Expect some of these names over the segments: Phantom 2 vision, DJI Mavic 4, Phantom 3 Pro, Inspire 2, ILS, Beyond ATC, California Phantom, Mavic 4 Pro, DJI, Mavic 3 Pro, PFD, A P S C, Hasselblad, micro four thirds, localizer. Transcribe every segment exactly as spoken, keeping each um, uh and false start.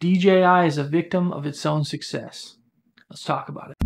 D J I is a victim of its own success. Let's talk about it.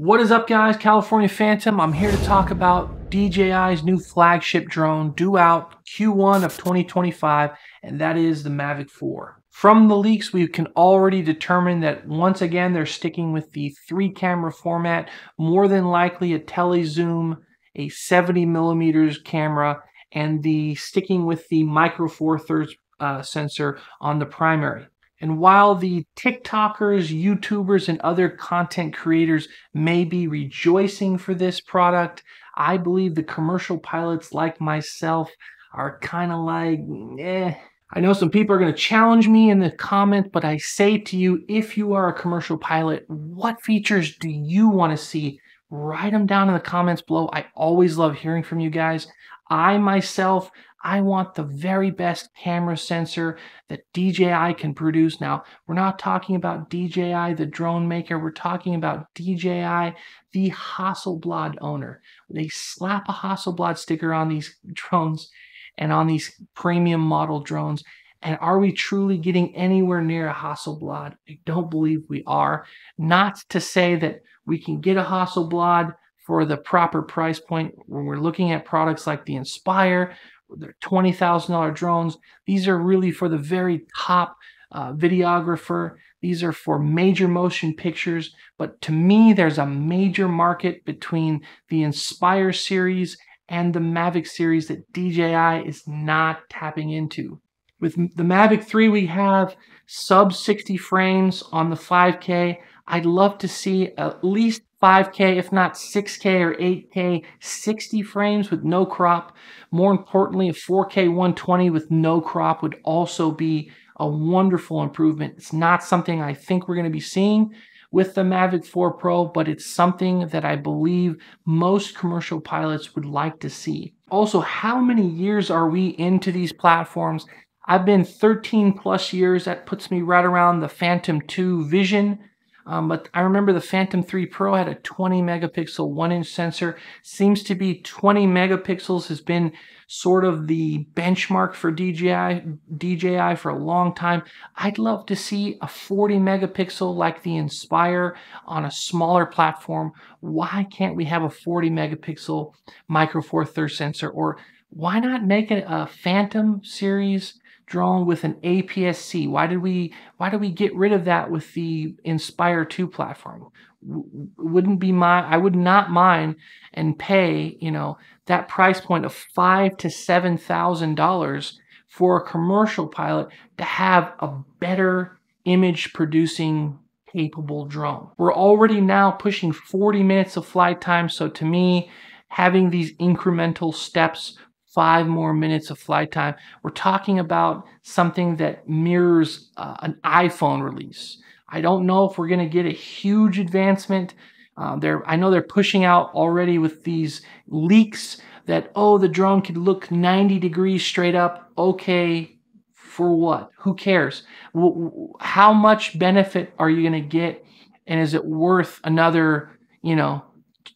What is up, guys? California Phantom. I'm here to talk about D J I's new flagship drone due out Q one of twenty twenty-five, and that is the Mavic four. From the leaks, we can already determine that once again they're sticking with the three camera format, more than likely a telezoom, a seventy millimeter camera, and the sticking with the micro four thirds uh, sensor on the primary. And while the TikTokers, YouTubers, and other content creators may be rejoicing for this product, I believe the commercial pilots like myself are kind of like, eh. I know some people are going to challenge me in the comment, but I say to you, if you are a commercial pilot, what features do you want to see? Write them down in the comments below. I always love hearing from you guys. I myself, I want the very best camera sensor that D J I can produce. Now, we're not talking about D J I, the drone maker. We're talking about D J I, the Hasselblad owner. They slap a Hasselblad sticker on these drones and on these premium model drones. And are we truly getting anywhere near a Hasselblad? I don't believe we are. Not to say that we can get a Hasselblad for the proper price point when we're looking at products like the Inspire, they're twenty thousand dollar drones. These are really for the very top uh, videographer. These are for major motion pictures. But to me, there's a major market between the Inspire series and the Mavic series that D J I is not tapping into. With the Mavic three, we have sub sixty frames on the five K. I'd love to see at least five K, if not six K or eight K, sixty frames with no crop. More importantly, a four K one twenty with no crop would also be a wonderful improvement. It's not something I think we're going to be seeing with the Mavic four Pro, but it's something that I believe most commercial pilots would like to see. Also, how many years are we into these platforms? I've been thirteen plus years. That puts me right around the Phantom two vision. Um, but I remember the Phantom three Pro had a twenty megapixel one inch sensor. Seems to be twenty megapixels has been sort of the benchmark for D J I, D J I for a long time. I'd love to see a forty megapixel like the Inspire on a smaller platform. Why can't we have a forty megapixel micro four thirds sensor? Or why not make it a Phantom series drone with an A P S C? Why did we why did we get rid of that with the Inspire two platform? Wouldn't be my I would not mind and pay, you know, that price point of five to seven thousand dollars for a commercial pilot to have a better image producing capable drone. We're already now pushing forty minutes of flight time, so to me, having these incremental steps, five more minutes of flight time. We're talking about something that mirrors uh, an iPhone release. I don't know if we're going to get a huge advancement. Uh, they're, I know they're pushing out already with these leaks that, oh, the drone could look ninety degrees straight up. Okay, for what? Who cares? W- how much benefit are you going to get? And is it worth another, you know,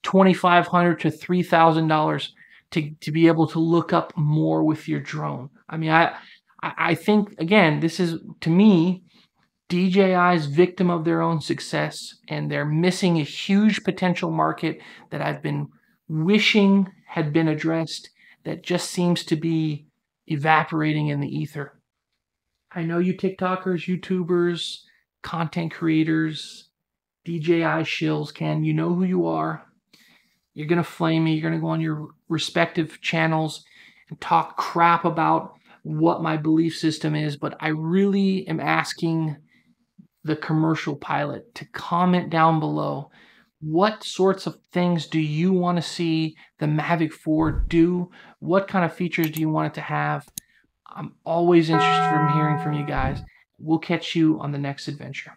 twenty-five hundred dollars to three thousand dollars? To, to be able to look up more with your drone. I mean, I I think, again, this is, to me, D J I's victim of their own success, and they're missing a huge potential market that I've been wishing had been addressed that just seems to be evaporating in the ether. I know you TikTokers, YouTubers, content creators, D J I shills, Ken, you know who you are. You're going to flame me. You're going to go on your respective channels and talk crap about what my belief system is. But I really am asking the commercial pilot to comment down below. What sorts of things do you want to see the Mavic four do? What kind of features do you want it to have? I'm always interested in hearing from you guys. We'll catch you on the next adventure.